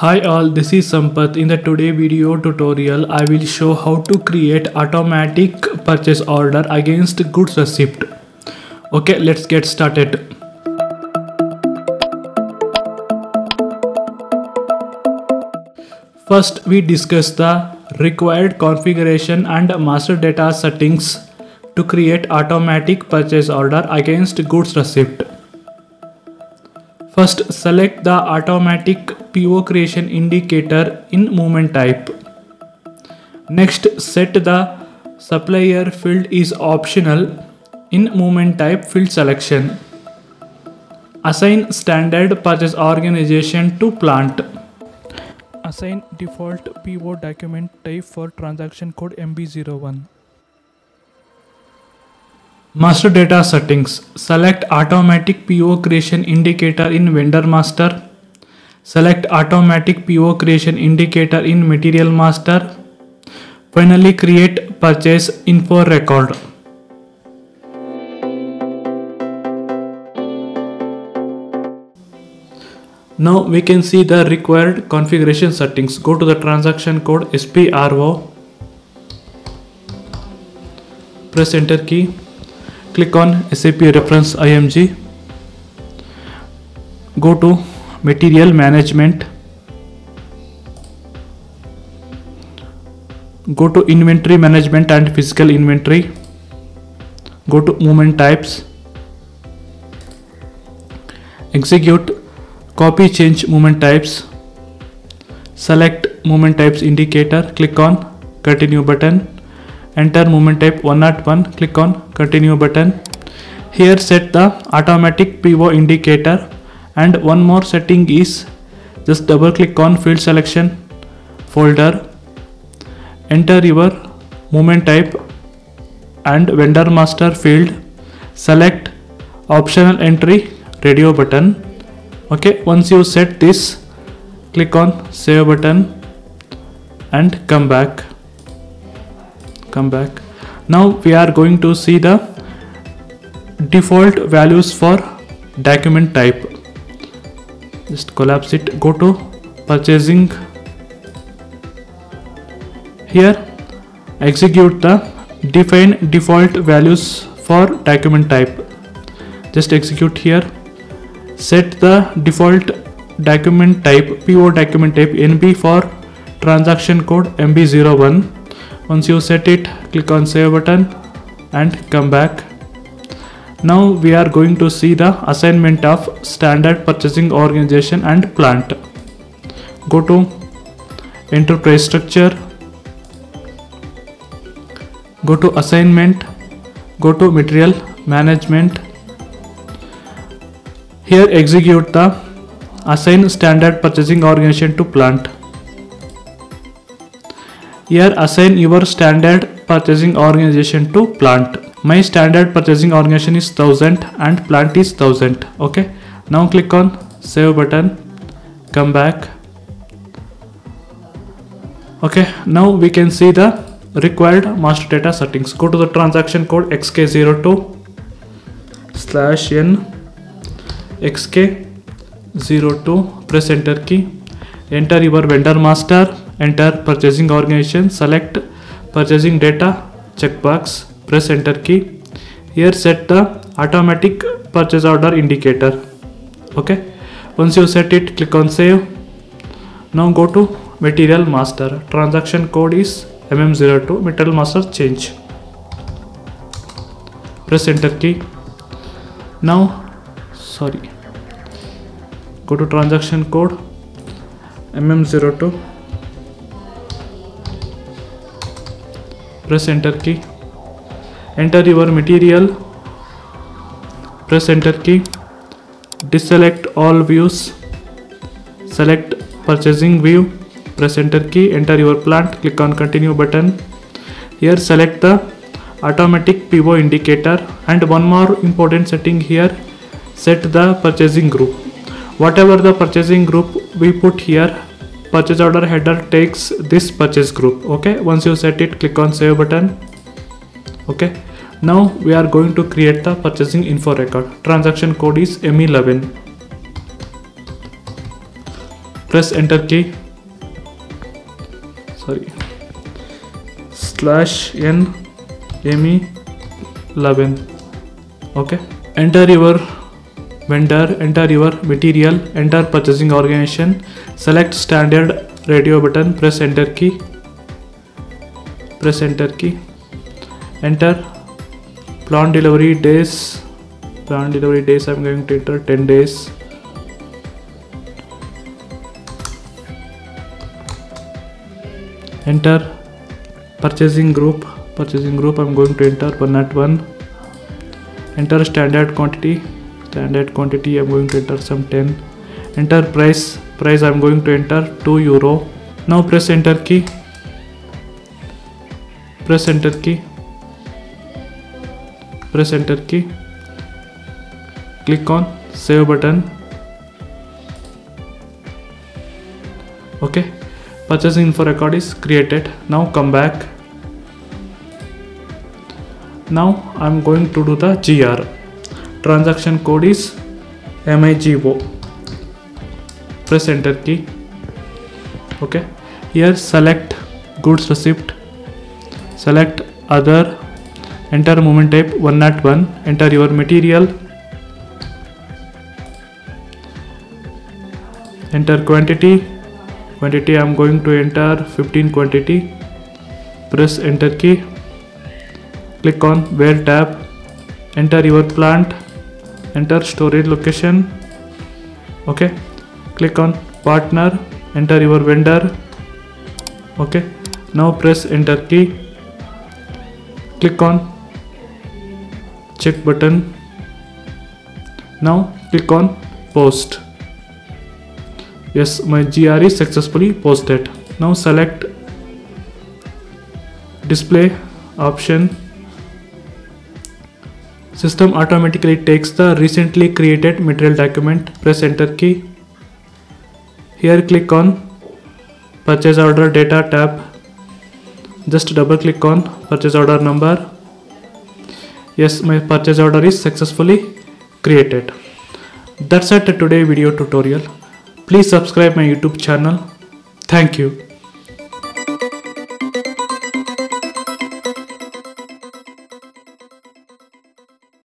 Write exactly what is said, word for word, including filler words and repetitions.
Hi all, this is Sampath. In the today video tutorial, I will show how to create automatic purchase order against goods receipt. Okay, let's get started. First, we discuss the required configuration and master data settings to create automatic purchase order against goods receipt. First, select the automatic P O creation indicator in movement type. Next, set the supplier field is optional in movement type field selection. Assign standard purchase organization to plant. Assign default P O document type for transaction code M B zero one. Master data settings. Select automatic P O creation indicator in vendor master. Select automatic P O creation indicator in material master. Finally, create purchase info record. Now we can see the required configuration settings. Go to the transaction code S P R O. Press enter key. Click on S A P Reference I M G, go to Material Management, go to Inventory Management and Physical Inventory, go to Movement Types, execute, copy change movement types, select Movement Types indicator, click on Continue button. Enter movement type one zero one, click on continue button. Here set the automatic P O indicator, and one more setting is just double click on field selection folder. Enter your movement type and vendor master field. Select optional entry radio button. Okay, once you set this, click on save button and come back. Come back. Now we are going to see the default values for document type. Just collapse it. Go to purchasing. Here execute the define default values for document type. Just execute here. Set the default document type P O document type N B for transaction code M B zero one. Once you set it, click on save button and come back. Now we are going to see the assignment of standard purchasing organization and plant. Go to enterprise structure, go to assignment, go to material management. Here execute the assign standard purchasing organization to plant. Here assign your standard purchasing organization to plant. My standard purchasing organization is one thousand and plant is one thousand. Okay. Now click on save button. Come back. Okay. Now we can see the required master data settings. Go to the transaction code X K zero two slash N X K zero two. Press enter key. Enter your vendor master. Enter purchasing organization, select purchasing data checkbox, press enter key. Here set the automatic purchase order indicator. Okay, once you set it, click on save. Now go to material master. Transaction code is M M zero two. Material master change. Press enter key. Now, sorry. Go to transaction code M M zero two. Press enter key. Enter your material. Press enter key. Deselect all views. Select purchasing view. Press enter key. Enter your plant. Click on continue button. Here select the automatic P O indicator, and one more important setting here. Set the purchasing group. Whatever the purchasing group we put here, purchase order header takes this purchase group. Okay, once you set it, click on save button. Okay, now we are going to create the purchasing info record. Transaction code is M E eleven. press enter key, sorry, slash n M E eleven. Okay, enter your vendor, enter your material, enter purchasing organization, select standard radio button, press enter key, press enter key, enter plant delivery days, plant delivery days I'm going to enter ten days. Enter purchasing group, purchasing group I'm going to enter one zero one. Enter standard quantity, standard quantity I'm going to enter some ten. Enter price, price I'm going to enter two euro. Now press enter key, press enter key, press enter key, click on save button. Okay, purchasing info record is created. Now come back. Now I'm going to do the G R. Transaction code is M I G O. Press enter key. Okay, here select goods receipt, select other, enter movement type one zero one, enter your material, enter quantity, quantity I am going to enter fifteen quantity, press enter key, click on where tab, enter your plant, enter storage location. Okay, click on partner, enter your vendor. Okay, now press enter key, click on check button, now click on post. Yes, my G R is successfully posted. Now select display option. System automatically takes the recently created material document. Press enter key. Here click on purchase order data tab. Just double click on purchase order number. Yes, my purchase order is successfully created. That's it, today's video tutorial. Please subscribe my YouTube channel. Thank you.